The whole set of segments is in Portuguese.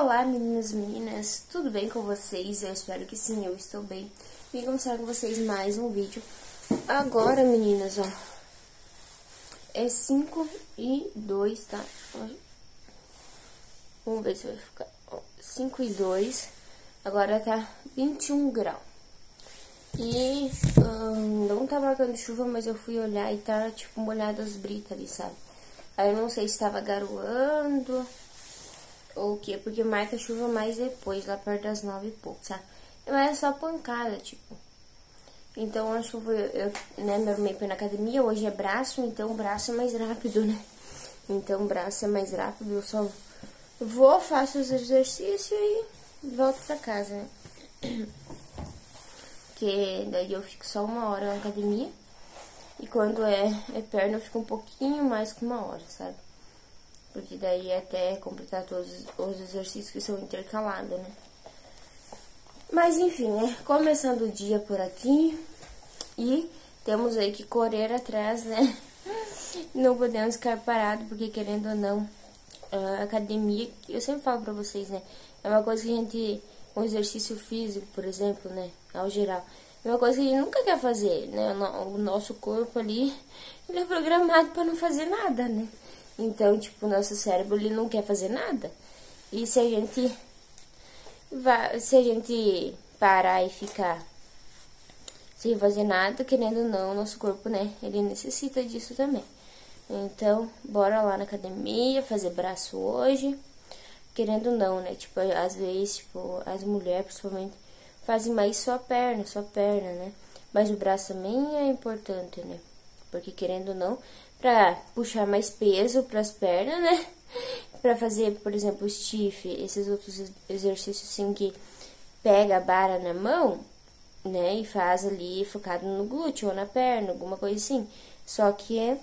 Olá meninos e meninas, tudo bem com vocês? Eu espero que sim, eu estou bem. Vim começar com vocês mais um vídeo. Agora meninas, ó, é 5:02, tá? Vamos ver se vai ficar, ó, 5:02, agora tá 21 graus. E não tá marcando chuva, mas eu fui olhar e tá tipo molhado as britas ali, sabe? Aí eu não sei se tava garoando ou o que, porque marca chuva mais depois, lá perto das 9 e pouco, sabe? Mas é só pancada, tipo. Então a chuva, eu me arrumei pra ir na academia, hoje é braço, então o braço é mais rápido, né? Então o braço é mais rápido, eu só vou, faço os exercícios e volto pra casa, né? Porque daí eu fico só 1 hora na academia, e quando é perna eu fico um pouquinho mais que 1 hora, sabe? Porque daí até completar todos os exercícios que são intercalados, né? Mas enfim, né? Começando o dia por aqui. E temos aí que correr atrás, né? Não podemos ficar parado, porque querendo ou não, a academia, eu sempre falo pra vocês, né? É uma coisa que a gente, um exercício físico, por exemplo, né? Ao geral, é uma coisa que a gente nunca quer fazer, né? O nosso corpo ali, ele é programado pra não fazer nada, né? Então, tipo, o nosso cérebro, ele não quer fazer nada. E se a gente parar e ficar sem fazer nada, querendo ou não, o nosso corpo, né, ele necessita disso também. Então, bora lá na academia, fazer braço hoje. Querendo ou não, né, tipo, às vezes, tipo, as mulheres, principalmente, fazem mais só a perna, né. Mas o braço também é importante, né, porque querendo ou não, pra puxar mais peso pras pernas, né? Pra fazer, por exemplo, o stiff, esses outros exercícios assim que pega a vara na mão, né? E faz ali focado no glúteo ou na perna, alguma coisa assim. Só que é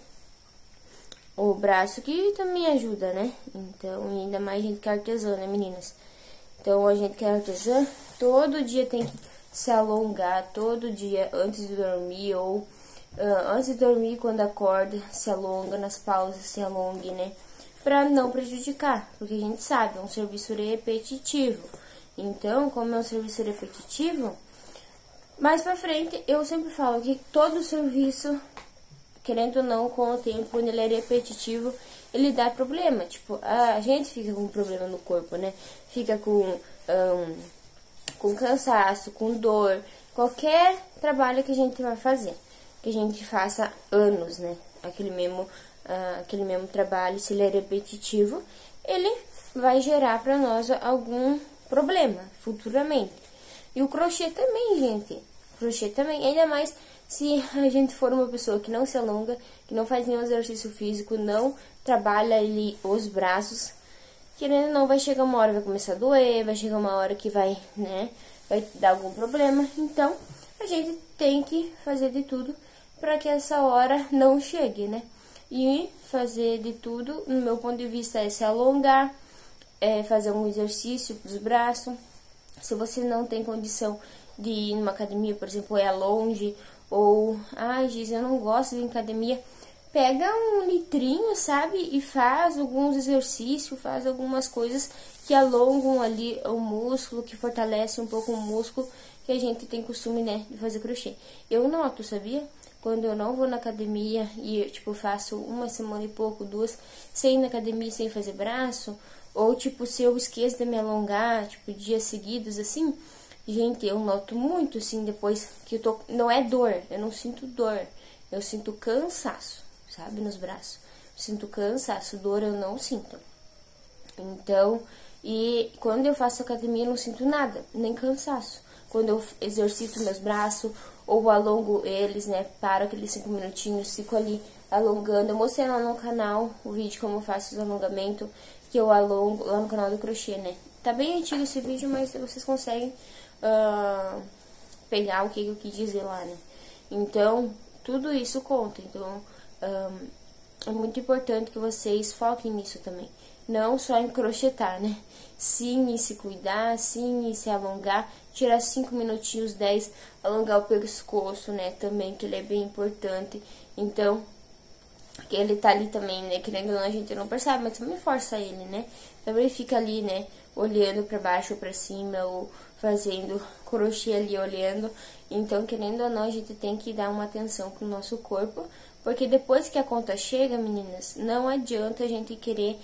o braço que também ajuda, né? Então, ainda mais a gente que é artesã, né, meninas? Então, a gente que é artesã, todo dia tem que se alongar, todo dia antes de dormir ou... antes de dormir, quando acorda, se alonga, nas pausas se alongue, né? Pra não prejudicar, porque a gente sabe, é um serviço repetitivo. Então, como é um serviço repetitivo, mais pra frente, eu sempre falo que todo serviço, querendo ou não, com o tempo, quando ele é repetitivo, ele dá problema. Tipo, a gente fica com problema no corpo, né? Fica com cansaço, com dor, qualquer trabalho que a gente vai fazer. Que a gente faça anos, né? Aquele mesmo trabalho, se ele é repetitivo, ele vai gerar para nós algum problema futuramente. E o crochê também, gente. Crochê também, ainda mais se a gente for uma pessoa que não se alonga, que não faz nenhum exercício físico, não trabalha ali os braços, querendo ou não, vai chegar uma hora vai começar a doer, vai chegar uma hora que vai, né? Vai dar algum problema. Então, a gente tem que fazer de tudo para que essa hora não chegue, né? E fazer de tudo, no meu ponto de vista, é se alongar, é fazer um exercício dos braços. Se você não tem condição de ir numa academia, por exemplo, é longe, ou, ai, Giz, eu não gosto de ir em academia, pega um litrinho, sabe? E faz alguns exercícios, faz algumas coisas que alongam ali o músculo, que fortalece um pouco o músculo, que a gente tem costume, né, de fazer crochê. Eu noto, sabia? Quando eu não vou na academia e, tipo, faço 1 semana e pouco, 2, sem ir na academia, sem fazer braço, ou, tipo, se eu esqueço de me alongar, tipo, dias seguidos, assim, gente, eu noto muito, assim, depois que eu tô... Não é dor, eu não sinto dor, eu sinto cansaço, sabe, nos braços. Eu sinto cansaço, dor eu não sinto. Então, e quando eu faço academia eu não sinto nada, nem cansaço. Quando eu exercito meus braços ou alongo eles, né, paro aqueles 5 minutinhos, fico ali alongando. Eu mostrei lá no canal o vídeo como eu faço os alongamentos, que eu alongo lá no canal do crochê, né. Tá bem antigo esse vídeo, mas vocês conseguem pegar o que eu quis dizer lá, né. Então, tudo isso conta, então é muito importante que vocês foquem nisso também. Não só em crochetar, né? Sim, em se cuidar, sim, em se alongar. Tirar 5 minutinhos, 10, alongar o pescoço, né? Também, que ele é bem importante. Então, que ele tá ali também, né? Querendo ou não, a gente não percebe, mas também força ele, né? Também fica ali, né? olhando para baixo ou para cima, ou fazendo crochê ali olhando. Então, querendo ou não, a gente tem que dar uma atenção pro nosso corpo, porque depois que a conta chega, meninas, não adianta a gente querer,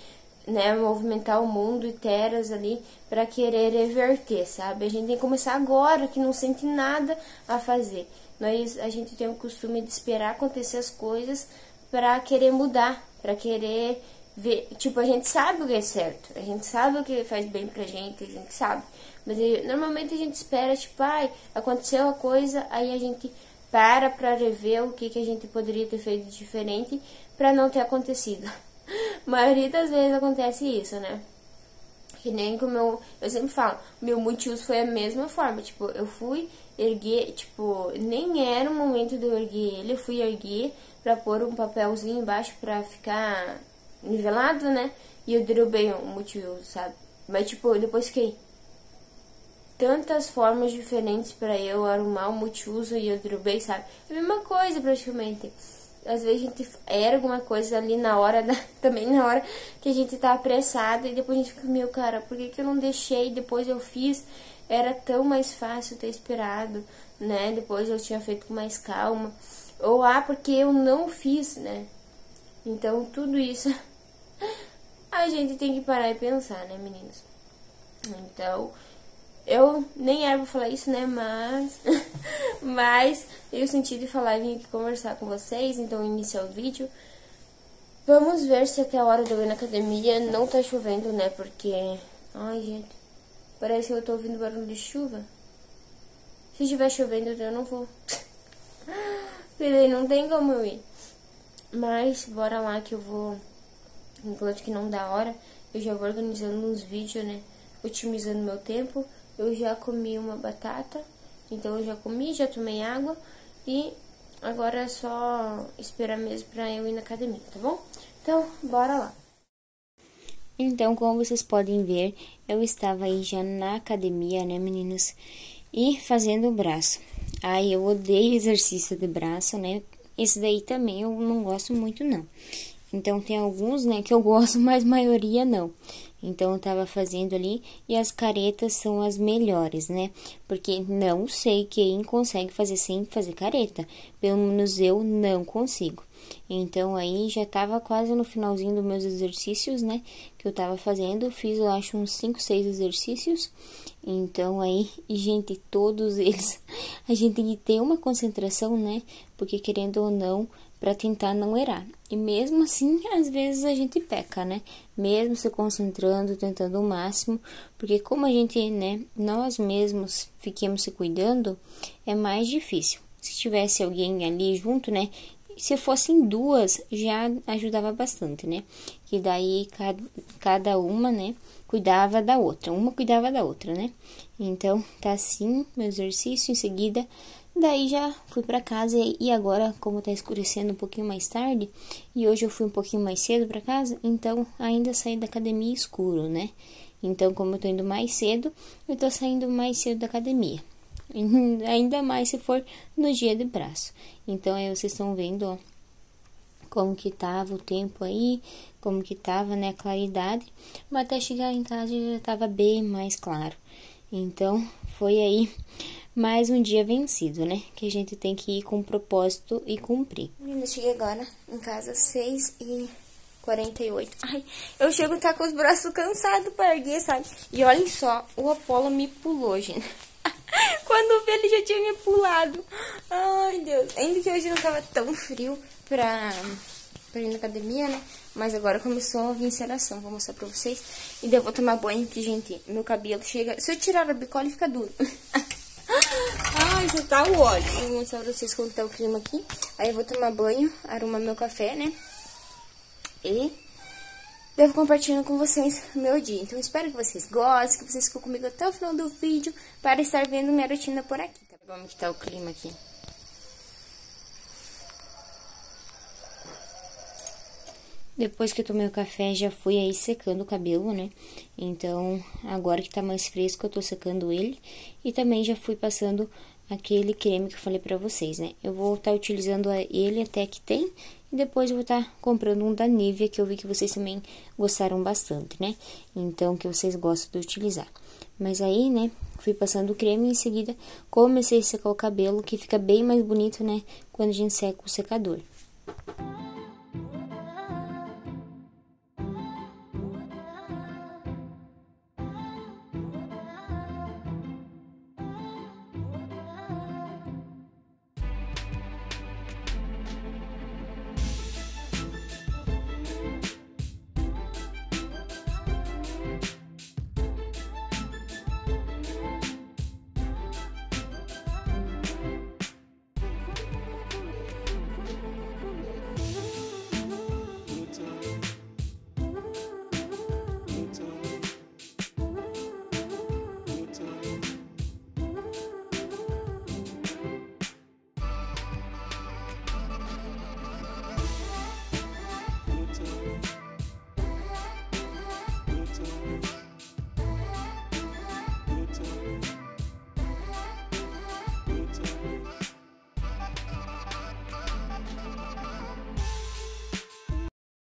né, movimentar o mundo e teras ali para querer reverter, sabe? A gente tem que começar agora, que não sente nada a fazer. Nós, a gente tem o costume de esperar acontecer as coisas para querer mudar, para querer ver, tipo, a gente sabe o que é certo, a gente sabe o que faz bem pra gente, a gente sabe, mas normalmente a gente espera, tipo, ai, aconteceu a coisa, aí a gente para pra rever o que, que a gente poderia ter feito diferente pra não ter acontecido. A maioria das vezes acontece isso, né? Que nem que o meu... Eu sempre falo, meu multiuso foi a mesma forma. Tipo, eu fui erguer... Tipo, nem era o momento de eu erguer ele. Eu fui erguer pra pôr um papelzinho embaixo pra ficar nivelado, né? E eu derrubei o multiuso, sabe? Mas, tipo, depois fiquei... Tantas formas diferentes pra eu arrumar o multiuso e eu derrubei, sabe? É a mesma coisa, praticamente. Às vezes a gente erga uma coisa ali na hora, também na hora que a gente tá apressada, e depois a gente fica, meu, cara, por que que eu não deixei? Depois eu fiz, era tão mais fácil ter esperado, né? Depois eu tinha feito com mais calma. Ou, ah, porque eu não fiz, né? Então, tudo isso a gente tem que parar e pensar, né, meninas? Então... Eu nem era pra falar isso, né, mas eu senti de falar e vim aqui conversar com vocês, então iniciar o vídeo. Vamos ver se até a hora de eu ir na academia não tá chovendo, né, porque... Ai, gente, parece que eu tô ouvindo barulho de chuva. Se estiver chovendo, eu não vou. Não tem como eu ir. Mas, bora lá que eu vou... Enquanto que não dá hora, eu já vou organizando uns vídeos, né, otimizando meu tempo. Eu já comi uma batata, então eu já comi, já tomei água e agora é só esperar mesmo pra eu ir na academia, tá bom? Então, bora lá! Então, como vocês podem ver, eu estava aí já na academia, né, meninas? E fazendo o braço. Ai, eu odeio exercício de braço, né? Esse daí também eu não gosto muito, não. Então, tem alguns, né, que eu gosto, mas a maioria não. Então, eu tava fazendo ali, e as caretas são as melhores, né? Porque não sei quem consegue fazer sem fazer careta. Pelo menos eu não consigo. Então, aí já tava quase no finalzinho dos meus exercícios, né? Que eu tava fazendo, fiz, eu acho, uns 5, 6 exercícios. Então, aí, gente, todos eles, a gente tem que ter uma concentração, né? Porque, querendo ou não... Pra tentar não errar. E mesmo assim, às vezes a gente peca, né? Mesmo se concentrando, tentando o máximo. Porque como a gente, né, nós mesmos fiquemos se cuidando, é mais difícil. Se tivesse alguém ali junto, né? Se fossem duas, já ajudava bastante, né? Que daí cada uma, né, cuidava da outra. Uma cuidava da outra, né? Então, tá assim, meu exercício em seguida... Daí já fui pra casa e agora, como tá escurecendo um pouquinho mais tarde, e hoje eu fui um pouquinho mais cedo pra casa, então ainda saí da academia escuro, né? Então, como eu tô indo mais cedo, eu tô saindo mais cedo da academia. Ainda mais se for no dia de braço. Então, aí vocês estão vendo, ó, como que tava o tempo aí, como que tava, né, a claridade. Mas até chegar em casa já tava bem mais claro. Então, foi aí... Mais um dia vencido, né? Que a gente tem que ir com propósito e cumprir. Menina, cheguei agora em casa, 6h48. Ai, eu chego e tá com os braços cansados pra erguer, sabe? E olhem só, o Apolo me pulou, gente. Quando vi, ele já tinha me pulado. Ai, Deus. Ainda que hoje não tava tão frio pra ir na academia, né? Mas agora começou a vir enceração, vou mostrar pra vocês. E daí eu vou tomar banho, que, gente, meu cabelo chega... Se eu tirar a bicola, ele fica duro. Ai, já tá o óleo. Vou mostrar pra vocês como tá o clima aqui. Aí eu vou tomar banho, arrumar meu café, né? E devo compartilhando com vocês o meu dia. Então, espero que vocês gostem, que vocês ficam comigo até o final do vídeo para estar vendo minha rotina por aqui. Tá bom que tá o clima aqui. Depois que eu tomei o café, já fui aí secando o cabelo, né? Então, agora que tá mais fresco, eu tô secando ele. E também já fui passando aquele creme que eu falei pra vocês, né? Eu vou tá utilizando ele até que tem. E depois eu vou estar comprando um da Nivea, que eu vi que vocês também gostaram bastante, né? Então, que vocês gostam de utilizar. Mas aí, né, fui passando o creme e em seguida comecei a secar o cabelo, que fica bem mais bonito, né, quando a gente seca o secador.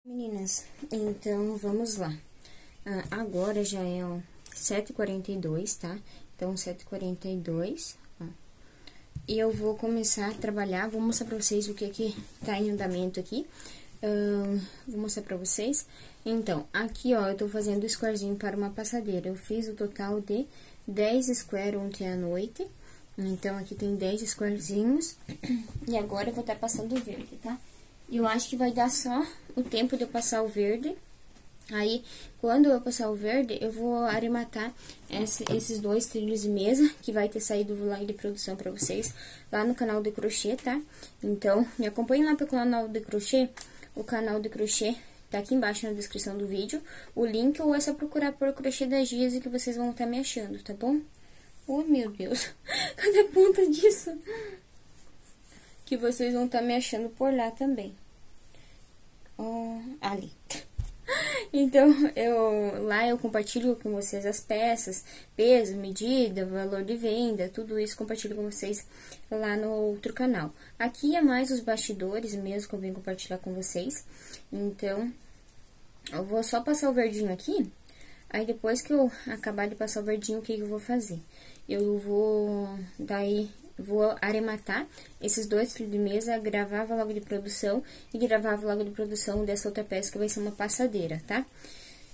Meninas, então vamos lá. Agora já é 7h42, tá? Então, 7h42, ó. E eu vou começar a trabalhar, vou mostrar pra vocês o que que tá em andamento aqui. Vou mostrar pra vocês. Então, aqui, ó, eu tô fazendo o squarezinho para uma passadeira. Eu fiz o total de 10 square ontem à noite. Então, aqui tem 10 squarezinhos. E agora eu vou estar passando o verde, tá? Eu acho que vai dar só o tempo de eu passar o verde. Aí, quando eu passar o verde, eu vou arrematar esses 2 trilhos de mesa, que vai ter saído o like de produção pra vocês, lá no canal de crochê, tá? Então, me acompanhe lá pro canal de crochê. O canal de crochê tá aqui embaixo na descrição do vídeo. O link, ou é só procurar por crochê da gisi que vocês vão estar me achando, tá bom? Oh, meu Deus! Cadê a ponta disso? Que vocês vão estar me achando por lá também. Ali. Então, lá eu compartilho com vocês as peças, peso, medida, valor de venda, tudo isso compartilho com vocês lá no outro canal. Aqui é mais os bastidores mesmo que eu vim compartilhar com vocês. Então, eu vou só passar o verdinho aqui. Aí, depois que eu acabar de passar o verdinho, o que eu vou fazer? Eu vou, daí... Vou arrematar esses 2 fios de mesa, gravar vlog de produção e gravar vlog de produção dessa outra peça que vai ser uma passadeira, tá?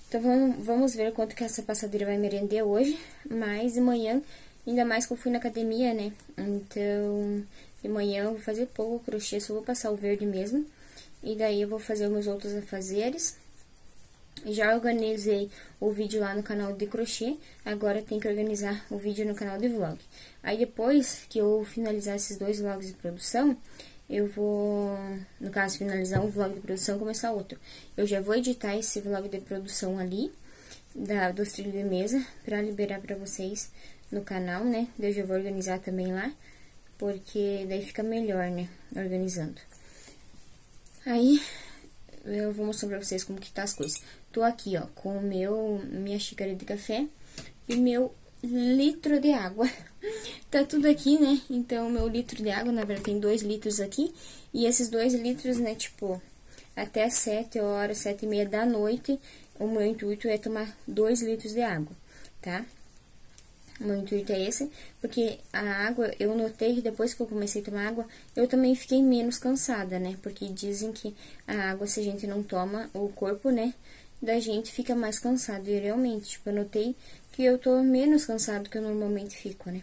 Então, vamos ver quanto que essa passadeira vai me render hoje, mas de manhã, ainda mais que eu fui na academia, né? Então, de manhã eu vou fazer pouco crochê, só vou passar o verde mesmo. E daí eu vou fazer meus outros afazeres. Já organizei o vídeo lá no canal de crochê, agora tem que organizar o vídeo no canal de vlog. Aí, depois que eu finalizar esses 2 vlogs de produção, eu vou, no caso, finalizar um vlog de produção e começar outro. Eu já vou editar esse vlog de produção ali, dos trilhos de mesa, pra liberar pra vocês no canal, né? Eu já vou organizar também lá, porque daí fica melhor, né? Organizando. Aí... eu vou mostrar pra vocês como que tá as coisas. Tô aqui, ó, com minha xícara de café e meu litro de água. Tá tudo aqui, né? Então, meu litro de água, na verdade, tem 2 litros aqui. E esses 2 litros, né, tipo, até 7h, 7h30 da noite, o meu intuito é tomar 2 litros de água, tá? O meu intuito é esse, porque a água, eu notei que depois que eu comecei a tomar água, eu também fiquei menos cansada, né? Porque dizem que a água, se a gente não toma, o corpo, né, da gente fica mais cansado. E realmente, tipo, eu notei que eu tô menos cansado que eu normalmente fico, né?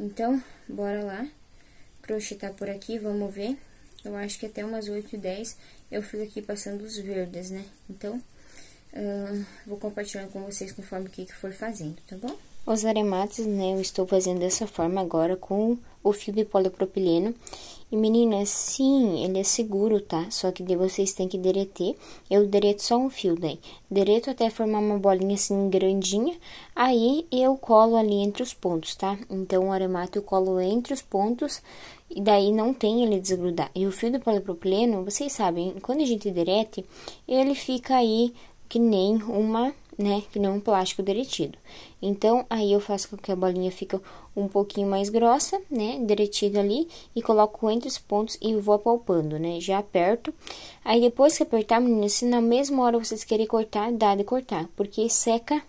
Então, bora lá. O crochê tá por aqui, vamos ver. Eu acho que até umas 8h10 eu fico aqui passando os verdes, né? Então, vou compartilhar com vocês conforme o que for fazendo, tá bom? Os arremates, né, eu estou fazendo dessa forma agora com o fio de polipropileno. E, meninas, sim, ele é seguro, tá? Só que daí vocês têm que derreter. Eu derreto só um fio daí. Derreto até formar uma bolinha assim grandinha. Aí, eu colo ali entre os pontos, tá? Então, o arremate eu colo entre os pontos. E daí, não tem ele desgrudar. E o fio de polipropileno, vocês sabem, quando a gente derrete, ele fica aí que nem uma... né? Que não um plástico derretido. Então, aí eu faço com que a bolinha fica um pouquinho mais grossa, né? Derretida ali, e coloco entre os pontos e vou apalpando, né? Já aperto. Aí, depois que apertar, meninas, se na mesma hora vocês querem cortar, dá de cortar, porque seca,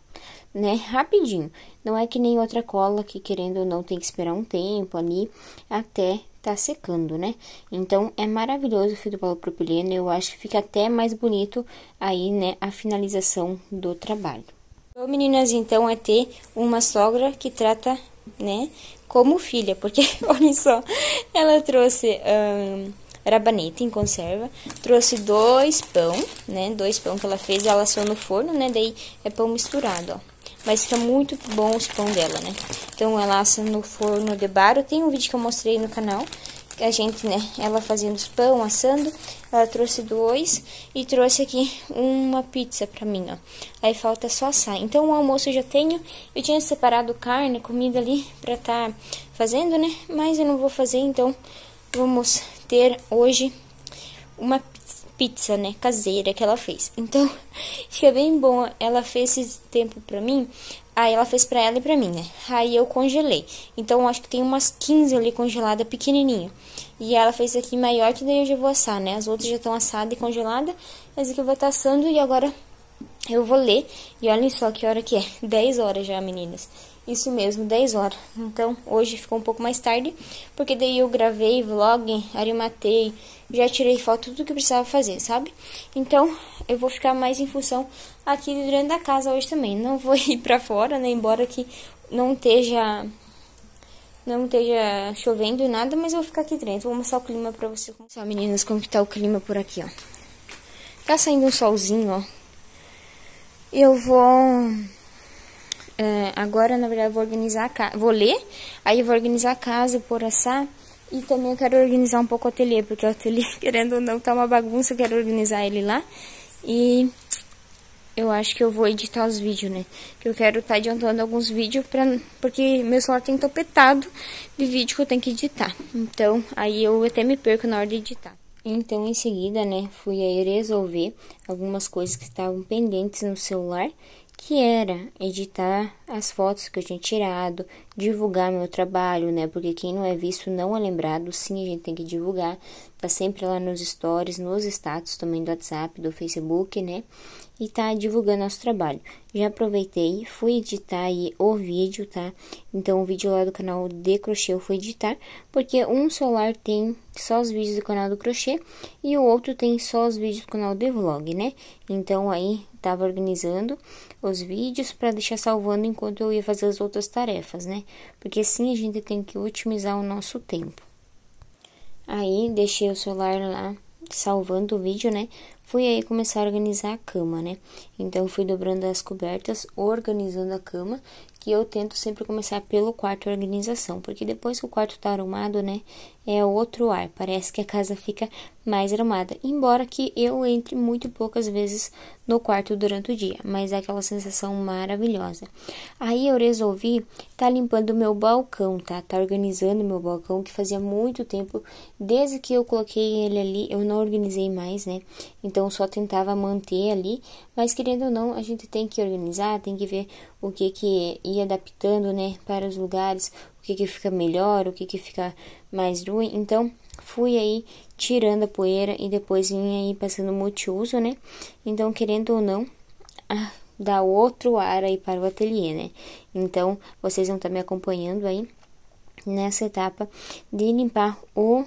né? Rapidinho. Não é que nem outra cola, que querendo ou não, tem que esperar um tempo ali, até tá secando, né? Então, é maravilhoso o fio do polipropileno, eu acho que fica até mais bonito aí, né, a finalização do trabalho. Bom, meninas, então, é ter uma sogra que trata, né, como filha, porque, olhem só, ela trouxe rabaneta em conserva, trouxe dois pão, né, dois pão que ela fez, ela assou no forno, né, daí é pão misturado, ó. Mas fica muito bom os pão dela, né? Então, ela assa no forno de barro. Tem um vídeo que eu mostrei no canal, que a gente, né, ela fazendo os pão, assando. Ela trouxe dois e trouxe aqui uma pizza pra mim, ó. Aí, falta só assar. Então, o almoço eu já tenho. Eu tinha separado carne, comida ali pra tá fazendo, né? Mas eu não vou fazer, então, vamos ter hoje uma pizza, né, caseira que ela fez. Então, fica bem bom. Ela fez esse tempo pra mim, aí ela fez pra ela e pra mim, né? Aí eu congelei. Então, acho que tem umas 15 ali congelada, pequenininha. E ela fez aqui maior, que daí eu já vou assar, né? As outras já estão assadas e congeladas. Mas aqui eu vou estar assando e agora eu vou ler. E olhem só que hora que é. 10 horas já, meninas. Isso mesmo, 10 horas. Então, hoje ficou um pouco mais tarde, porque daí eu gravei vlog, arimatei, já tirei foto, tudo que precisava fazer, sabe? Então, eu vou ficar mais em função aqui dentro da casa hoje também. Não vou ir pra fora, né? Embora que não esteja chovendo nada, mas eu vou ficar aqui dentro. Vou mostrar o clima pra vocês. Olha só, meninas, como que tá o clima por aqui, ó. Tá saindo um solzinho, ó. Eu vou... agora, na verdade, vou organizar a casa, vou ler, aí eu vou organizar a casa, por assar, e também eu quero organizar um pouco o ateliê, porque o ateliê, querendo ou não, tá uma bagunça, eu quero organizar ele lá, e eu acho que eu vou editar os vídeos, né, que eu quero tá adiantando alguns vídeos, porque meu celular tem topetado de vídeo que eu tenho que editar, então, aí eu até me perco na hora de editar. Então, em seguida, né, fui aí resolver algumas coisas que estavam pendentes no celular, que era editar as fotos que eu tinha tirado, divulgar meu trabalho, né? Porque quem não é visto não é lembrado, sim, a gente tem que divulgar. Tá sempre lá nos stories, nos status também do WhatsApp, do Facebook, né? E tá divulgando nosso trabalho. Já aproveitei, fui editar aí o vídeo, tá? Então, o vídeo lá do canal de crochê eu fui editar, porque um celular tem só os vídeos do canal do crochê e o outro tem só os vídeos do canal de vlog, né? Então, aí, tava organizando os vídeos pra deixar salvando enquanto eu ia fazer as outras tarefas, né? Porque assim a gente tem que otimizar o nosso tempo. Aí, deixei o celular lá salvando o vídeo, né? Fui aí começar a organizar a cama, né? Então, fui dobrando as cobertas, organizando a cama, que eu tento sempre começar pelo quarto organização, porque depois que o quarto tá arrumado, né, é outro ar, parece que a casa fica mais arrumada, embora que eu entre muito poucas vezes no quarto durante o dia, mas é aquela sensação maravilhosa. Aí eu resolvi tá limpando o meu balcão, tá? Tá organizando o meu balcão, que fazia muito tempo, desde que eu coloquei ele ali, eu não organizei mais, né? Então, só tentava manter ali, mas querendo ou não, a gente tem que organizar, tem que ver o que que ir adaptando, né, para os lugares, o que que fica melhor, o que que fica mais ruim. Então, fui aí tirando a poeira e depois vim aí passando multiuso, né? Então, querendo ou não, dá outro ar aí para o ateliê, né? Então, vocês vão estar me acompanhando aí nessa etapa de limpar o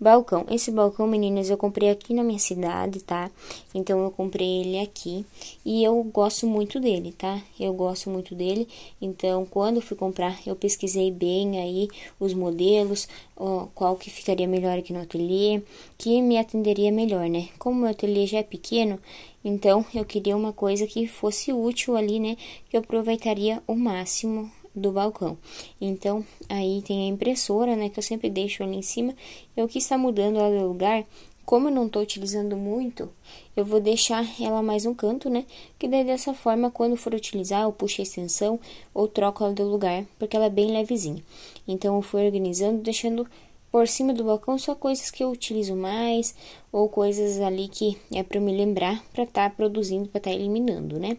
balcão. Esse balcão, meninas, eu comprei aqui na minha cidade, tá? Então, eu comprei ele aqui e eu gosto muito dele, tá? Eu gosto muito dele, então, quando eu fui comprar, eu pesquisei bem aí os modelos, ó, qual que ficaria melhor aqui no ateliê, que me atenderia melhor, né? Como meu ateliê já é pequeno, então, eu queria uma coisa que fosse útil ali, né? Que eu aproveitaria o máximo do balcão. Então, aí tem a impressora, né, que eu sempre deixo ali em cima. Eu que está mudando ela de lugar, como eu não tô utilizando muito, eu vou deixar ela mais um canto, né, que daí dessa forma, quando for utilizar, eu puxo a extensão ou troco ela do lugar, porque ela é bem levezinha. Então, eu fui organizando, deixando por cima do balcão só coisas que eu utilizo mais, ou coisas ali que é para eu me lembrar, para tá produzindo, para tá eliminando, né?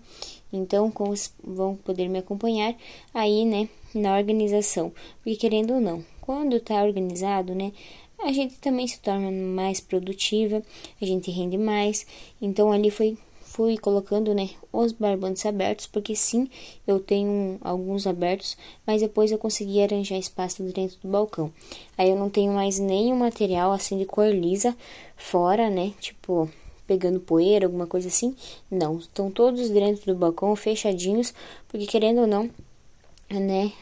Então, vão poder me acompanhar aí, né, na organização. Porque, querendo ou não, quando tá organizado, né, a gente também se torna mais produtiva, a gente rende mais. Então, ali fui colocando, né, os barbantes abertos, porque sim, eu tenho alguns abertos, mas depois eu consegui arranjar espaço dentro do balcão. Aí, eu não tenho mais nenhum material, assim, de cor lisa fora, né, tipo, pegando poeira, alguma coisa assim. Não, estão todos dentro do balcão, fechadinhos, porque querendo ou não, né,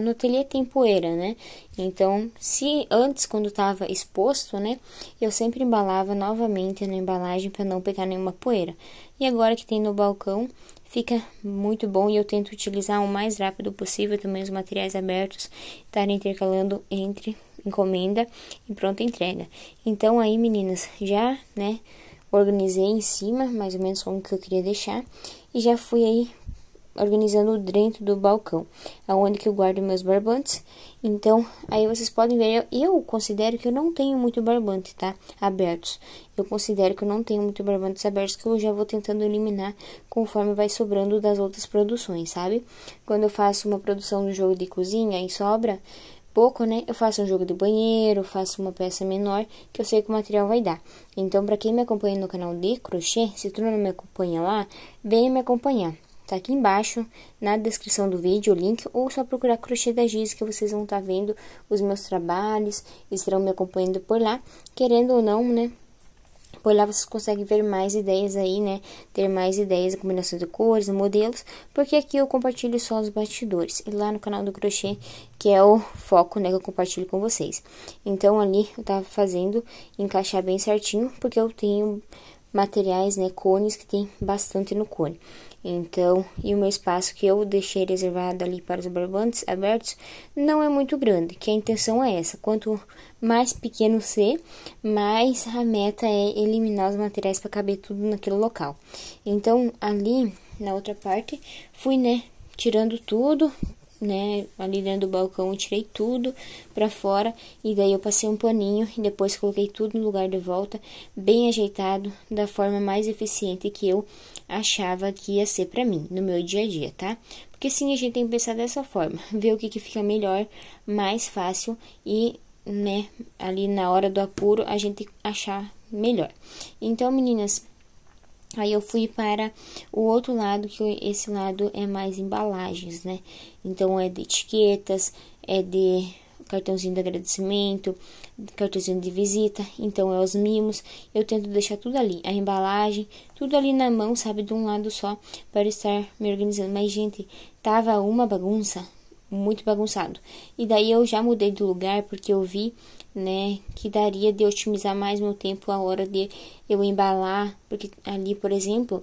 no ateliê tem poeira, né, então, se antes, quando tava exposto, né, eu sempre embalava novamente na embalagem para não pegar nenhuma poeira, e agora que tem no balcão, fica muito bom, e eu tento utilizar o mais rápido possível também os materiais abertos, estar intercalando entre encomenda e pronta entrega. Então, aí, meninas, já, né, organizei em cima, mais ou menos como que eu queria deixar, e já fui aí organizando dentro do balcão, aonde que eu guardo meus barbantes. Então, aí vocês podem ver, eu considero que eu não tenho muito barbante, tá? Abertos. Eu considero que eu não tenho muito barbantes abertos, que eu já vou tentando eliminar conforme vai sobrando das outras produções, sabe? Quando eu faço uma produção no jogo de cozinha e sobra pouco, né, eu faço um jogo de banheiro, faço uma peça menor, que eu sei que o material vai dar. Então, pra quem me acompanha no canal de crochê, se tu não me acompanha lá, venha me acompanhar. Tá aqui embaixo, na descrição do vídeo, o link, ou só procurar Crochê da Gisi, que vocês vão estar vendo os meus trabalhos, estarão me acompanhando por lá, querendo ou não, né, por lá vocês conseguem ver mais ideias aí, né, ter mais ideias, combinações de cores, modelos, porque aqui eu compartilho só os bastidores, e lá no canal do crochê, que é o foco, né, que eu compartilho com vocês. Então, ali, eu tava fazendo encaixar bem certinho, porque eu tenho materiais, né, cones, que tem bastante no cone. Então, e o meu espaço que eu deixei reservado ali para os barbantes abertos não é muito grande, que a intenção é essa. Quanto mais pequeno ser, mais a meta é eliminar os materiais para caber tudo naquele local. Então, ali na outra parte, fui, né, tirando tudo, né, ali dentro do balcão eu tirei tudo pra fora, e daí eu passei um paninho e depois coloquei tudo no lugar de volta, bem ajeitado, da forma mais eficiente que eu achava que ia ser pra mim, no meu dia a dia, tá? Porque sim, a gente tem que pensar dessa forma, ver o que fica melhor, mais fácil e, né, ali na hora do apuro, a gente achar melhor. Então, meninas, aí eu fui para o outro lado, que esse lado é mais embalagens, né? Então, é de etiquetas, é de cartãozinho de agradecimento, cartãozinho de visita, então é os mimos. Eu tento deixar tudo ali, a embalagem, tudo ali na mão, sabe? De um lado só, para estar me organizando. Mas, gente, tava uma bagunça, muito bagunçado. E daí eu já mudei de lugar, porque eu vi, né, que daria de otimizar mais meu tempo a hora de eu embalar, porque ali, por exemplo,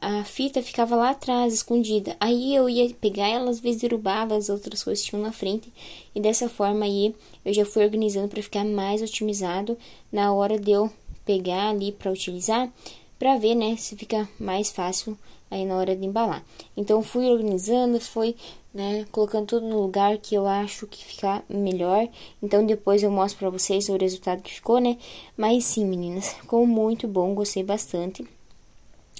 a fita ficava lá atrás, escondida, aí eu ia pegar ela, às vezes derrubava, as outras coisas tinham na frente, e dessa forma aí, eu já fui organizando para ficar mais otimizado na hora de eu pegar ali para utilizar, para ver, né, se fica mais fácil aí na hora de embalar. Então, fui organizando, fui, né, colocando tudo no lugar que eu acho que fica melhor. Então, depois eu mostro pra vocês o resultado que ficou, né? Mas sim, meninas, ficou muito bom, gostei bastante.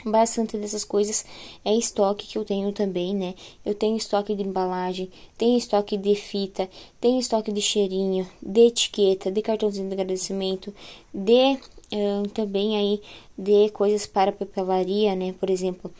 Bastante dessas coisas é estoque que eu tenho também, né? Eu tenho estoque de embalagem, tenho estoque de fita, tenho estoque de cheirinho, de etiqueta, de cartãozinho de agradecimento, de também aí de coisas para papelaria, né? Por exemplo,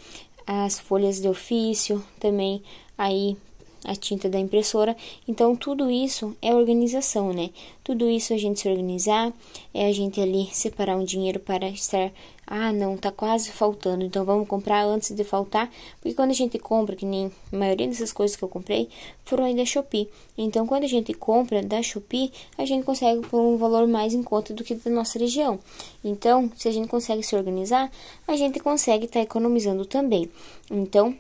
as folhas de ofício, também aí a tinta da impressora. Então, tudo isso é organização, né? Tudo isso é a gente se organizar, é a gente ali separar um dinheiro para estar, ah, não, tá quase faltando, então vamos comprar antes de faltar, porque quando a gente compra, que nem a maioria dessas coisas que eu comprei, foram aí da Shopee. Então, quando a gente compra da Shopee, a gente consegue por um valor mais em conta do que da nossa região. Então, se a gente consegue se organizar, a gente consegue estar economizando também. Então,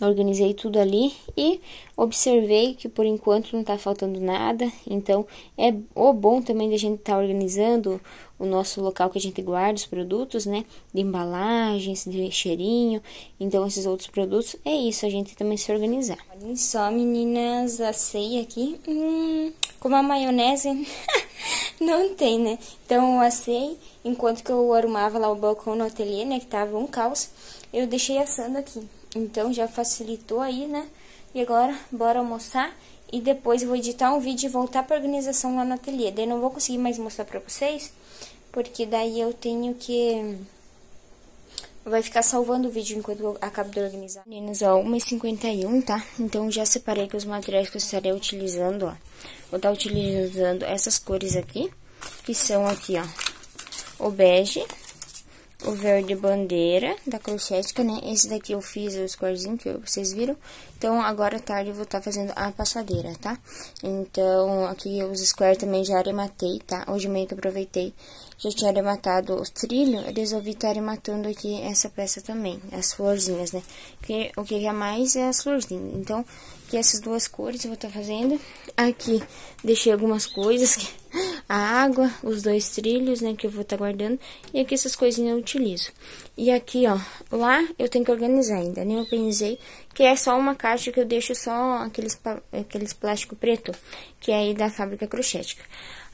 organizei tudo ali e observei que por enquanto não tá faltando nada, então é o bom também da gente tá organizando o nosso local que a gente guarda os produtos, né, de embalagens, de cheirinho, então esses outros produtos, é isso, a gente também se organizar. Olhem só, meninas, a ceia aqui, como a maionese não tem, né, então eu assei, enquanto que eu arrumava lá o balcão no ateliê, né, que tava um caos, eu deixei assando aqui. Então, já facilitou aí, né? E agora, bora almoçar e depois eu vou editar um vídeo e voltar pra organização lá no ateliê. Daí não vou conseguir mais mostrar pra vocês, porque daí eu tenho que... Vai ficar salvando o vídeo enquanto eu acabo de organizar. Meninas, ó, 1h51, tá? Então, já separei aqui os materiais que eu estarei utilizando, ó. Vou estar utilizando essas cores aqui, que são aqui, ó, o bege, o verde bandeira da Crochética, né? Esse daqui eu fiz os corzinhos que vocês viram. Então, agora à tarde eu vou estar fazendo a passadeira, tá? Então, aqui os squares também já arrematei, tá? Hoje meio que aproveitei, já tinha arrematado os trilhos, eu resolvi estar arrematando aqui essa peça também, as florzinhas, né? Porque o que é mais é as florzinhas. Então, aqui essas duas cores eu vou estar fazendo. Aqui, deixei algumas coisas, a água, os dois trilhos, né, que eu vou estar guardando. E aqui essas coisinhas eu utilizo. E aqui, ó, lá eu tenho que organizar ainda, né? Eu organizei, que é só uma caixa que eu deixo só aqueles plástico preto, que é aí da fábrica Crochética.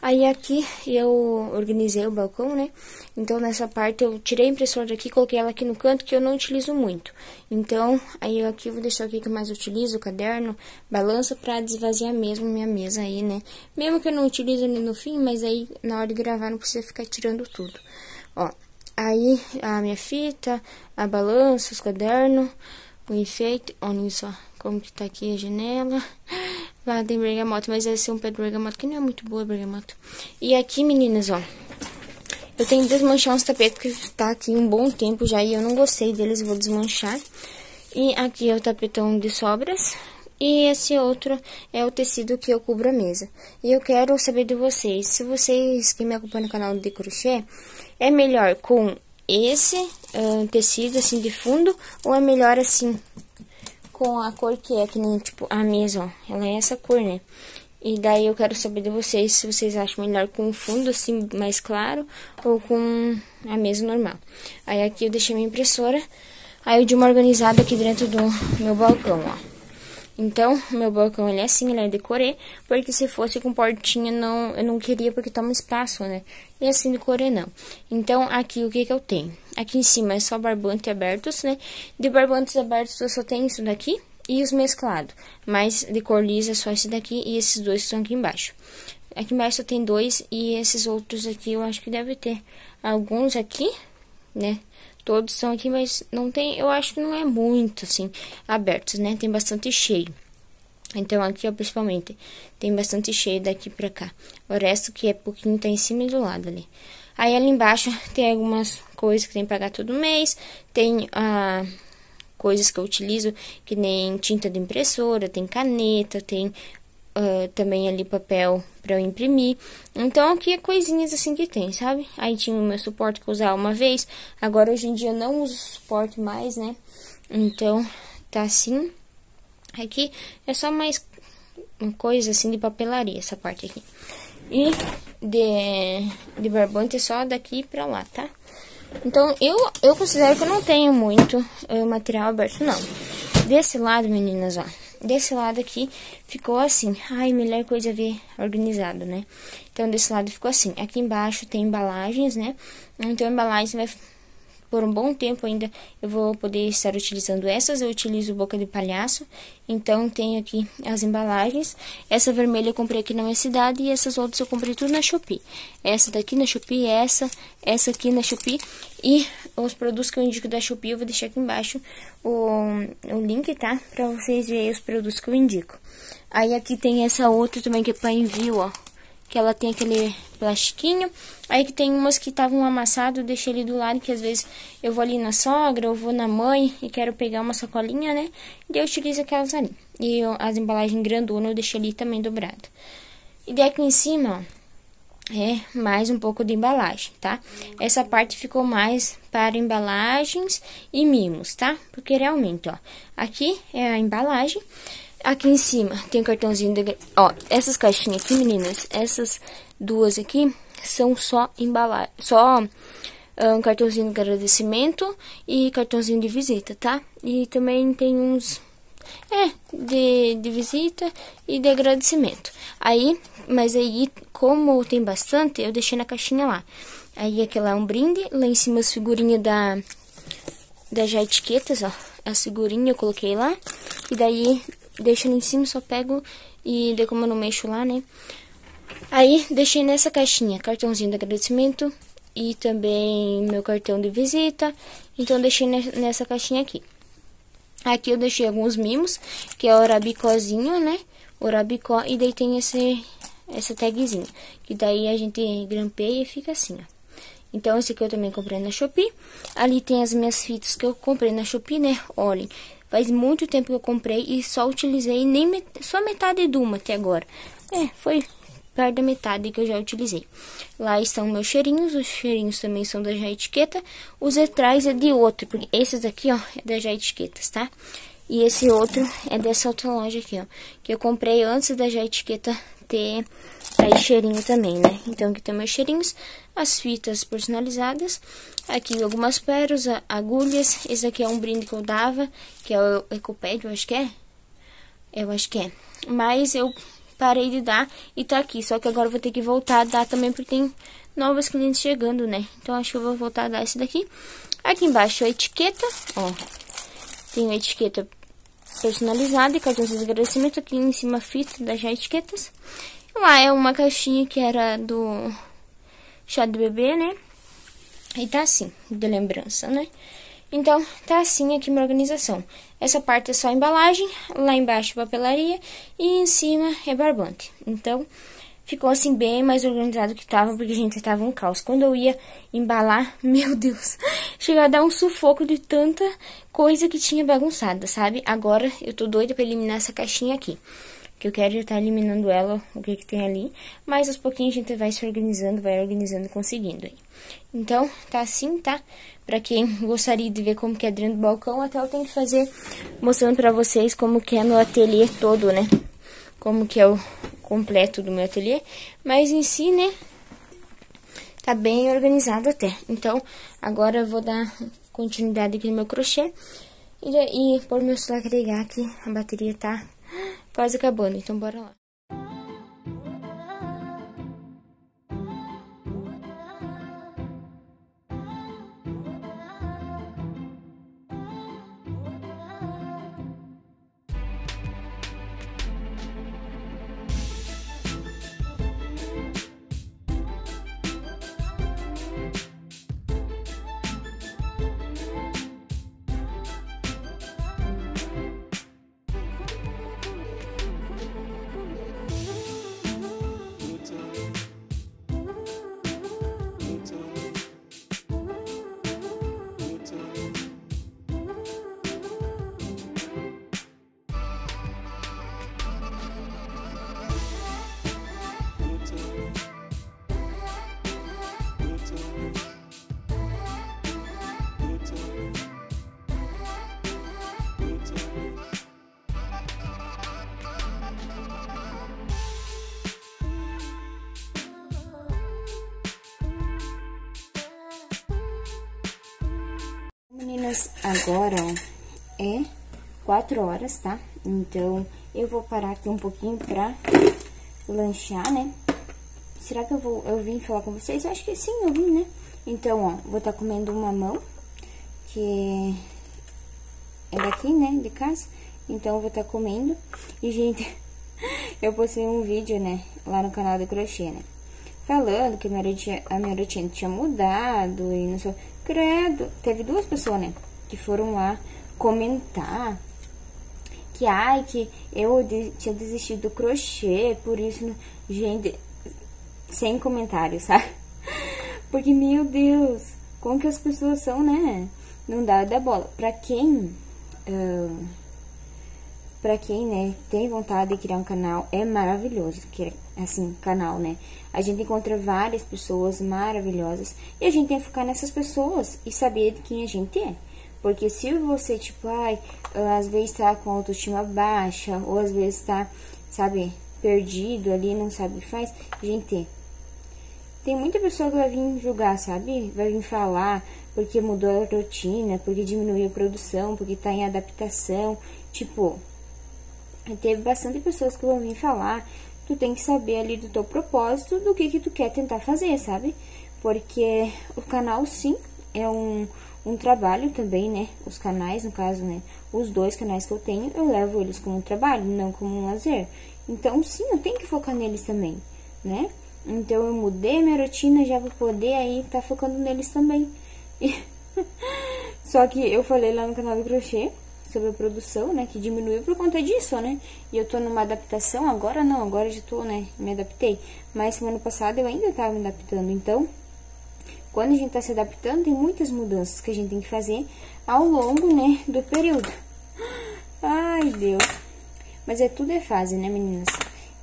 Aí aqui eu organizei o balcão, né? Então, nessa parte eu tirei a impressora daqui, coloquei ela aqui no canto, que eu não utilizo muito. Então, aí eu aqui vou deixar o que eu mais utilizo, o caderno, balança, pra desvaziar mesmo minha mesa aí, né? Mesmo que eu não utilize no fim, mas aí na hora de gravar não precisa ficar tirando tudo. Ó, aí a minha fita, a balança, os cadernos, o enfeite, olha só como que tá aqui a janela... Lá tem bergamota, mas esse é um pé de bergamota, que não é muito boa a bergamota. E aqui, meninas, ó, eu tenho que desmanchar uns tapetes, porque tá aqui um bom tempo já, e eu não gostei deles, vou desmanchar. E aqui é o tapetão de sobras, e esse outro é o tecido que eu cubro a mesa. E eu quero saber de vocês, se vocês que me acompanham no canal de crochê, é melhor com esse tecido, assim, de fundo, ou é melhor assim... com a cor que é, que nem, tipo, a mesa, ó, ela é essa cor, né? E daí eu quero saber de vocês, se vocês acham melhor com o fundo, assim, mais claro, ou com a mesa normal. Aí aqui eu deixei minha impressora, aí eu dei uma organizada aqui dentro do meu balcão, ó. Então, meu balcão, ele é assim, ele é decorê, porque se fosse com portinha, não, eu não queria, porque toma espaço, né? E assim, decorê não. Então, aqui, o que que eu tenho? Aqui em cima é só barbante abertos, né? De barbantes abertos, eu só tenho isso daqui e os mesclados. Mas, de cor lisa, é só esse daqui e esses dois que estão aqui embaixo. Aqui embaixo eu tenho dois e esses outros aqui, eu acho que deve ter alguns aqui, né? Todos são aqui, mas não tem, eu acho que não é muito, assim, abertos, né? Tem bastante cheio. Então, aqui, ó, principalmente, tem bastante cheio daqui pra cá. O resto que é pouquinho tá em cima e do lado ali. Aí, ali embaixo, tem algumas coisas que tem que pagar todo mês. Tem coisas que eu utilizo, que nem tinta de impressora, tem caneta, tem... também ali papel pra eu imprimir. Então, aqui é coisinhas assim que tem, sabe? Aí tinha o meu suporte que eu usava uma vez. Agora, hoje em dia, eu não uso suporte mais, né? Então, tá assim. Aqui é só mais uma coisa assim de papelaria, essa parte aqui. E de barbante é só daqui pra lá, tá? Então, eu considero que eu não tenho muito material aberto, não. Desse lado, meninas, ó. Desse lado aqui ficou assim, ai, melhor coisa ver organizado, né? Então, desse lado ficou assim. Aqui embaixo tem embalagens, né? Então, a embalagem vai, por um bom tempo ainda, eu vou poder estar utilizando essas. Eu utilizo boca de palhaço, então tem aqui as embalagens. Essa vermelha eu comprei aqui na minha cidade e essas outras eu comprei tudo na Shopee. Essa daqui na Shopee, essa aqui na Shopee. E os produtos que eu indico da Shopee, eu vou deixar aqui embaixo o link, tá? Pra vocês verem os produtos que eu indico. Aí aqui tem essa outra também que é pra envio, ó. Que ela tem aquele plastiquinho. Aí que tem umas que estavam amassadas, eu deixei ali do lado, que às vezes eu vou ali na sogra, eu vou na mãe e quero pegar uma sacolinha, né? E eu utilizo aquelas ali. E as embalagens grandonas eu deixei ali também dobrada. E daí aqui em cima, ó. É, mais um pouco de embalagem, tá? Essa parte ficou mais para embalagens e mimos, tá? Porque realmente, ó, aqui é a embalagem. Aqui em cima tem um cartãozinho, ó, essas caixinhas aqui, meninas, essas duas aqui são só embalagem, só um cartãozinho de agradecimento e cartãozinho de visita, tá? E também tem uns... de visita e de agradecimento. Aí, mas aí, como tem bastante, eu deixei na caixinha lá. Aí, aquela é um brinde. Lá em cima, as figurinhas da jaetiquetas, ó. a segurinha eu coloquei lá. E daí, deixando em cima, só pego e daí como eu não mexo lá, né? Aí, deixei nessa caixinha cartãozinho de agradecimento e também meu cartão de visita. Então, deixei nessa caixinha aqui. Aqui eu deixei alguns mimos, que é o orabicozinho, né? Orabicó, e daí tem essa tagzinha. Que daí a gente grampeia e fica assim, ó. Então, esse aqui eu também comprei na Shopee. Ali tem as minhas fitas que eu comprei na Shopee, né? Olhem, faz muito tempo que eu comprei e só utilizei nem só metade de uma até agora. É, foi perto da metade que eu já utilizei. Lá estão meus cheirinhos. Os cheirinhos também são da Jaetiqueta. Os atrás é de outro, porque esses aqui, ó, é da Jaetiquetas, tá? E esse outro é dessa outra loja aqui, ó. Que eu comprei antes da Jaetiqueta ter aí cheirinho também, né? Então, aqui tem meus cheirinhos. As fitas personalizadas. Aqui algumas pérolas, agulhas. Esse aqui é um brinde que eu dava, que é o Ecopédio, eu acho que é. Eu acho que é. Mas eu parei de dar e tá aqui, só que agora eu vou ter que voltar a dar também, porque tem novas clientes chegando, né? Então, acho que eu vou voltar a dar esse daqui. Aqui embaixo a etiqueta, ó. Tem a etiqueta personalizada e cartãozinho de agradecimento. Aqui em cima a fita das Jaetiquetas. Lá é uma caixinha que era do chá de bebê, né? E tá assim, de lembrança, né? Então, tá assim aqui minha organização. Essa parte é só embalagem, lá embaixo papelaria e em cima é barbante. Então, ficou assim bem mais organizado que tava, porque, gente, tava um caos. Quando eu ia embalar, meu Deus, chegava a dar um sufoco de tanta coisa que tinha bagunçada, sabe? Agora, eu tô doida pra eliminar essa caixinha aqui, que eu quero já estar eliminando ela, o que que tem ali. Mas aos pouquinhos a gente vai se organizando, conseguindo aí. Então, tá assim, tá? Pra quem gostaria de ver como que é dentro do balcão, até eu tenho que fazer mostrando pra vocês como que é meu ateliê todo, né? Como que é o completo do meu ateliê. Mas em si, né? Tá bem organizado até. Então, agora eu vou dar continuidade aqui no meu crochê. E por meu celular carregar aqui, a bateria tá quase acabando, então bora lá. Agora, ó, é 4 horas, tá? Então, eu vou parar aqui um pouquinho pra lanchar, né? Será que eu vim falar com vocês? Eu acho que sim, eu vim, né? Então, ó, vou tá comendo um mamão, que é daqui, né, de casa. Então, eu vou tá comendo. E, gente, eu postei um vídeo, né, lá no canal do crochê, né? Falando que a minha rotina tinha mudado e não sei... Credo! Teve 2 pessoas, né? Que foram lá comentar que, ai, que eu tinha desistido do crochê, por isso, não... Gente, sem comentários, sabe? Porque, meu Deus, como que as pessoas são, né? Não dá da bola. Pra quem, né, tem vontade de criar um canal, é maravilhoso, que assim, canal, né? A gente encontra várias pessoas maravilhosas e a gente tem que focar nessas pessoas e saber de quem a gente é. Porque se você, tipo, ai, às vezes tá com autoestima baixa, ou às vezes tá, sabe, perdido ali, não sabe o que faz, gente, tem muita pessoa que vai vir julgar, sabe? Vai vir falar porque mudou a rotina, porque diminuiu a produção, porque tá em adaptação, tipo, teve bastante pessoas que vão vir falar. Tu tem que saber ali do teu propósito, do que tu quer tentar fazer, sabe? Porque o canal, sim, é um trabalho também, né? Os canais, no caso, né? Os dois canais que eu tenho, eu levo eles como trabalho, não como um lazer. Então, sim, eu tenho que focar neles também, né? Então, eu mudei minha rotina já pra poder aí tá focando neles também. Só que eu falei lá no canal do crochê sobre a produção, né? Que diminuiu por conta disso, né? E eu tô numa adaptação, agora não, agora já tô, né? Me adaptei. Mas semana passada eu ainda tava me adaptando, então... Quando a gente tá se adaptando, tem muitas mudanças que a gente tem que fazer ao longo, né, do período. Ai, Deus. Mas tudo é fase, né, meninas?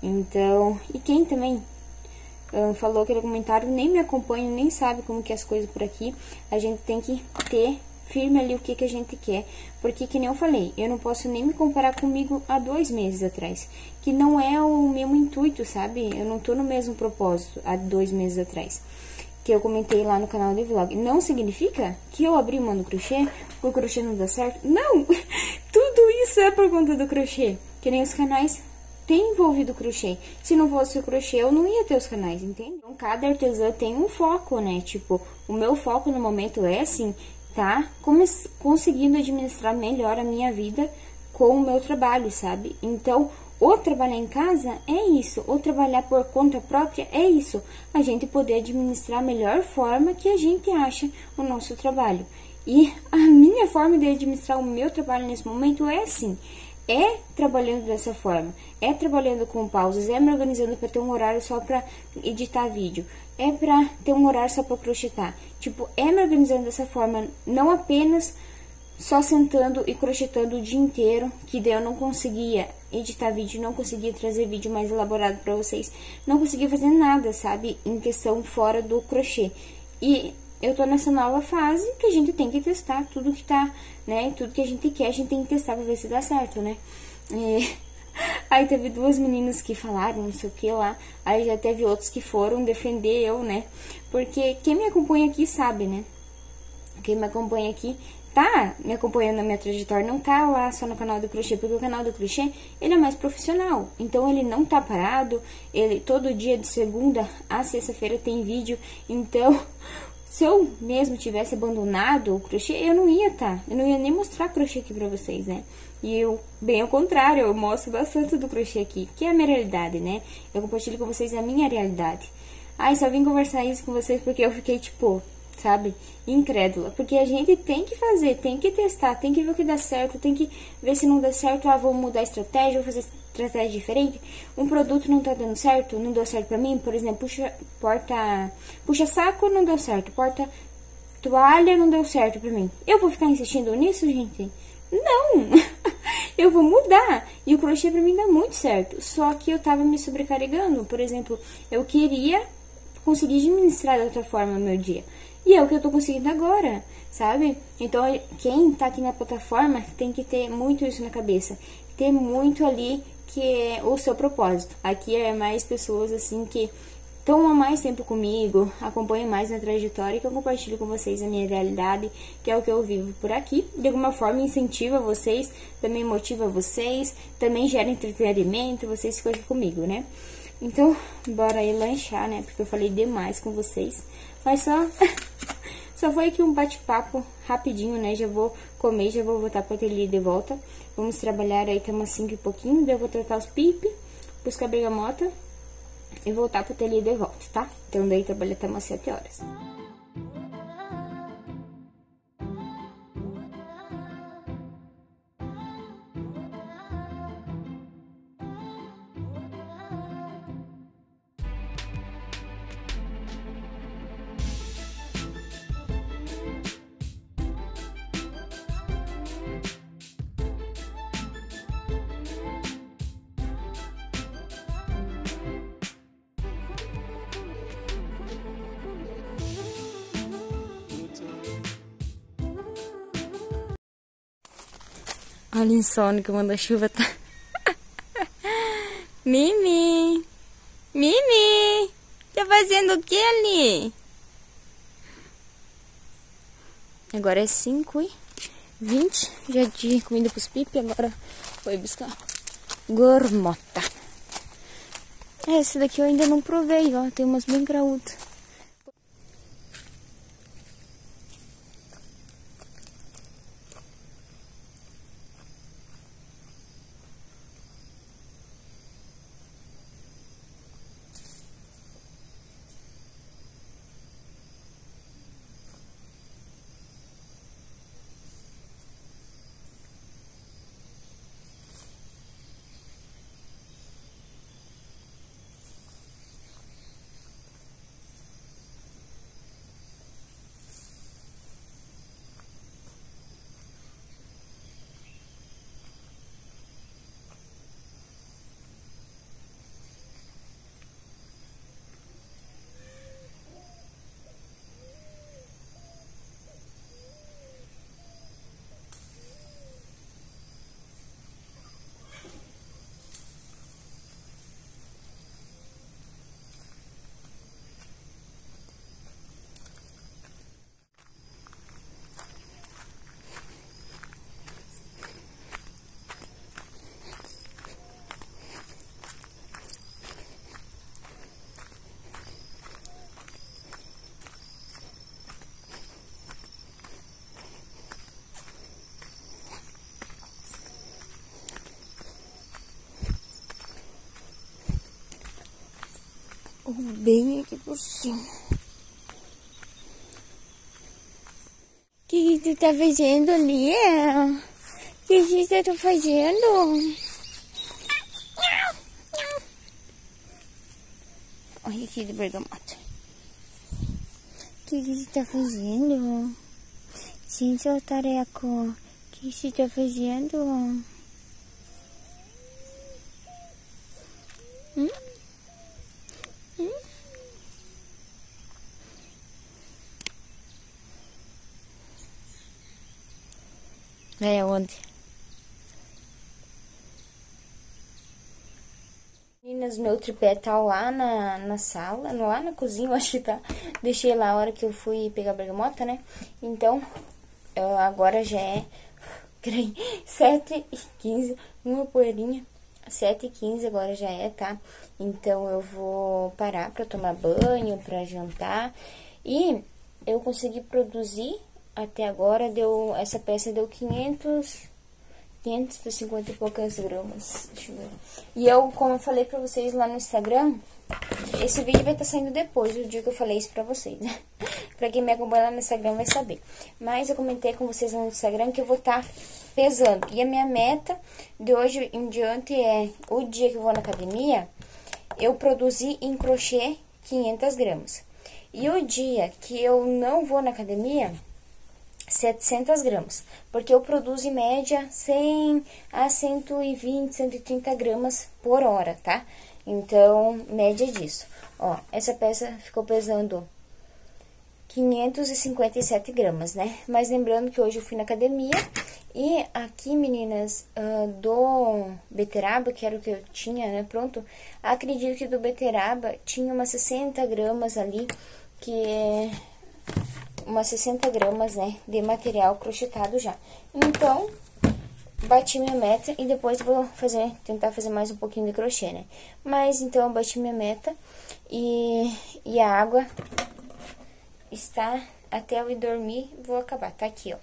Então, e quem também falou aquele comentário, nem me acompanha, nem sabe como que é as coisas por aqui, a gente tem que ter firme ali o que que a gente quer. Porque, que nem eu falei, eu não posso nem me comparar comigo há 2 meses atrás. Que não é o mesmo intuito, sabe? Eu não tô no mesmo propósito há 2 meses atrás. Que eu comentei lá no canal de vlog. Não significa que eu abri mão do crochê, que o crochê não dá certo. Não! Tudo isso é por conta do crochê. Que nem os canais têm envolvido o crochê. Se não fosse o crochê, eu não ia ter os canais, entende? Então, cada artesã tem um foco, né? Tipo, o meu foco no momento é, assim, tá conseguindo administrar melhor a minha vida com o meu trabalho, sabe? Então... Ou trabalhar em casa é isso, ou trabalhar por conta própria é isso. A gente poder administrar a melhor forma que a gente acha o nosso trabalho. E a minha forma de administrar o meu trabalho nesse momento é assim, é trabalhando dessa forma, é trabalhando com pausas, é me organizando para ter um horário só para editar vídeo, é para ter um horário só para crochetar. Tipo, é me organizando dessa forma, não apenas... só sentando e crochetando o dia inteiro, que daí eu não conseguia editar vídeo, não conseguia trazer vídeo mais elaborado pra vocês, não conseguia fazer nada, sabe, em questão fora do crochê. E eu tô nessa nova fase que a gente tem que testar tudo que tá, né, tudo que a gente quer, a gente tem que testar pra ver se dá certo, né. Aí teve 2 meninas que falaram, não sei o que lá, aí já teve outros que foram defender eu, né, porque quem me acompanha aqui sabe, né, quem me acompanha aqui... tá me acompanhando na minha trajetória, não tá lá só no canal do crochê, porque o canal do crochê, ele é mais profissional, então ele não tá parado, ele todo dia de segunda a sexta-feira tem vídeo, então, se eu mesmo tivesse abandonado o crochê, eu não ia eu não ia nem mostrar crochê aqui pra vocês, né, e eu, bem ao contrário, eu mostro bastante do crochê aqui, que é a minha realidade, né, eu compartilho com vocês a minha realidade. Ai, só vim conversar isso com vocês porque eu fiquei, tipo... sabe, incrédula, porque a gente tem que fazer, tem que testar, tem que ver o que dá certo, tem que ver se não dá certo, ah, vou mudar a estratégia, vou fazer estratégia diferente, um produto não tá dando certo, não deu certo pra mim, por exemplo, puxa-saco não deu certo, porta-toalha não deu certo pra mim, eu vou ficar insistindo nisso, gente? Não! Eu vou mudar, e o crochê pra mim dá muito certo, só que eu tava me sobrecarregando, por exemplo, eu queria conseguir administrar de outra forma o meu dia, e é o que eu tô conseguindo agora, sabe? Então, quem tá aqui na plataforma tem que ter muito isso na cabeça. Ter muito ali que é o seu propósito. Aqui é mais pessoas, assim, que estão há mais tempo comigo, acompanham mais na trajetória, que eu compartilho com vocês a minha realidade, que é o que eu vivo por aqui. De alguma forma, incentiva vocês, também motiva vocês, também gera entretenimento, vocês ficam aqui comigo, né? Então, bora aí lanchar, né? Porque eu falei demais com vocês. Mas só foi aqui um bate-papo rapidinho, né? Já vou comer, já vou voltar pro ateliê de volta. Vamos trabalhar aí, até umas 5 e pouquinho. Daí eu vou tratar os pipi, buscar a bergamota e voltar pro ateliê de volta, tá? Então, daí trabalho até umas 7 horas. Olha o insônia que o manda-chuva tá... Mimi! Mimi! Tá fazendo o que ali? Agora é 5h20. Já de comida pros pipi, agora vou buscar gormota. Essa daqui eu ainda não provei, ó. Tem umas bem graúdas. bem aqui por cima. O que tu tá fazendo ali? O que você tá fazendo? Olha aqui de bergamota. O que você tá fazendo? Sim, seu tareco. O que você tá fazendo? Vai aonde? Meninas, meu tripé tá lá na sala, lá na cozinha, acho que tá. Deixei lá a hora que eu fui pegar a bergamota, né? Então, agora já é 7h15, uma poeirinha. 7h15 agora já é, tá? Então, eu vou parar pra tomar banho, pra jantar. E eu consegui produzir, até agora, essa peça deu 550 e poucas gramas. Deixa eu ver. E eu, como eu falei pra vocês lá no Instagram, esse vídeo vai estar saindo depois do dia que eu falei isso pra vocês, né? Pra quem me acompanha lá no Instagram vai saber. Mas eu comentei com vocês lá no Instagram que eu vou estar pesando. E a minha meta de hoje em diante é, o dia que eu vou na academia, eu produzi em crochê 500 gramas. E o dia que eu não vou na academia, 700 gramas. Porque eu produzo em média 100 a 120, 130 gramas por hora, tá? Então, média disso. Ó, essa peça ficou pesando 557 gramas, né? Mas lembrando que hoje eu fui na academia. E aqui, meninas, do beteraba, que era o que eu tinha, né, pronto, acredito que do beteraba tinha umas 60 gramas ali, que é umas 60 gramas, né, de material crochetado já. Então, bati minha meta e depois vou tentar fazer mais um pouquinho de crochê, né. Mas, então, eu bati minha meta e a água está até eu ir dormir, vou acabar, tá aqui, ó.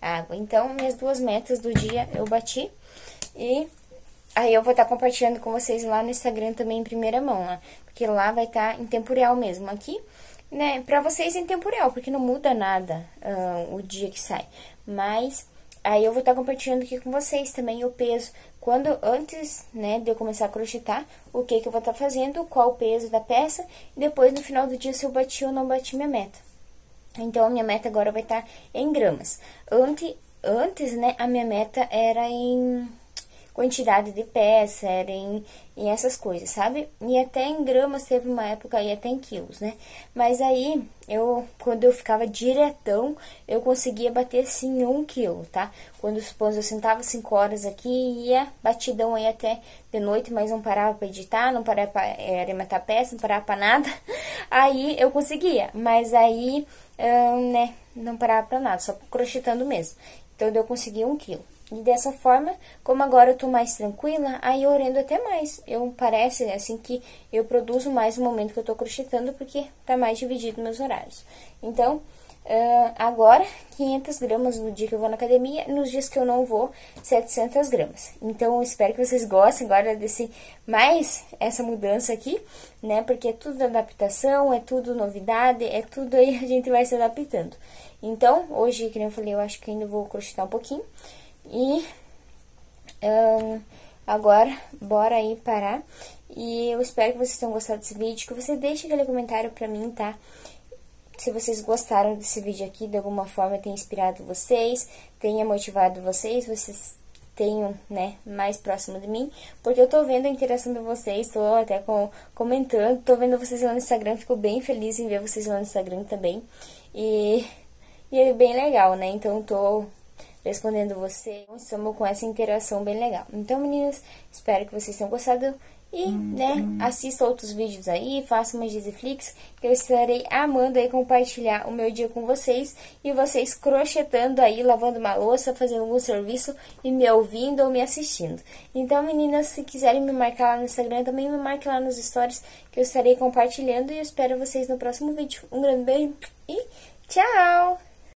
Água. Então, minhas duas metas do dia eu bati e aí eu vou estar compartilhando com vocês lá no Instagram também em primeira mão, né? Porque lá vai estar em tempo real mesmo aqui, né? Pra vocês em tempo real, porque não muda nada o dia que sai. Mas aí eu vou estar compartilhando aqui com vocês também o peso. Antes, né, de eu começar a crochetar, o que que eu vou estar fazendo, qual o peso da peça e depois no final do dia se eu bati ou não bati minha meta. Então, a minha meta agora vai estar em gramas. Antes, né, a minha meta era em quantidade de peça, era em essas coisas, sabe? E até em gramas teve uma época aí, até em quilos, né? Mas aí, quando eu ficava diretão, eu conseguia bater, sim, 1 quilo, tá? Quando, supôs, eu sentava 5 horas aqui e ia batidão aí até de noite, mas não parava pra editar, não parava pra arrematar peça, não parava pra nada. Aí, eu conseguia, mas aí... né, não parava pra nada, só crochetando mesmo. Então, eu consegui 1 quilo. E dessa forma, como agora eu tô mais tranquila, aí eu orendo até mais. Parece, assim, que eu produzo mais no momento que eu tô crochetando, porque tá mais dividido meus horários. Então, agora, 500 gramas no dia que eu vou na academia, nos dias que eu não vou, 700 gramas. Então, eu espero que vocês gostem agora desse, mais essa mudança aqui, né? Porque é tudo adaptação, é tudo novidade, é tudo aí a gente vai se adaptando. Então, hoje, como eu falei, eu acho que ainda vou crochetar um pouquinho. E agora, bora aí parar. E eu espero que vocês tenham gostado desse vídeo, que você deixe aquele comentário pra mim, tá? Se vocês gostaram desse vídeo aqui, de alguma forma tenha inspirado vocês, tenha motivado vocês, vocês tenham, né, mais próximo de mim. Porque eu tô vendo a interação de vocês, tô até comentando, tô vendo vocês lá no Instagram, fico bem feliz em ver vocês lá no Instagram também. E é bem legal, né, então eu tô respondendo vocês, estamos com essa interação bem legal. Então, meninas, espero que vocês tenham gostado. E, né, assista outros vídeos aí, faça uma Jaetiquetas, que eu estarei amando aí compartilhar o meu dia com vocês. E vocês crochetando aí, lavando uma louça, fazendo algum serviço e me ouvindo ou me assistindo. Então, meninas, se quiserem me marcar lá no Instagram, também me marque lá nos stories, que eu estarei compartilhando. E eu espero vocês no próximo vídeo. Um grande beijo e tchau!